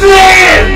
sin!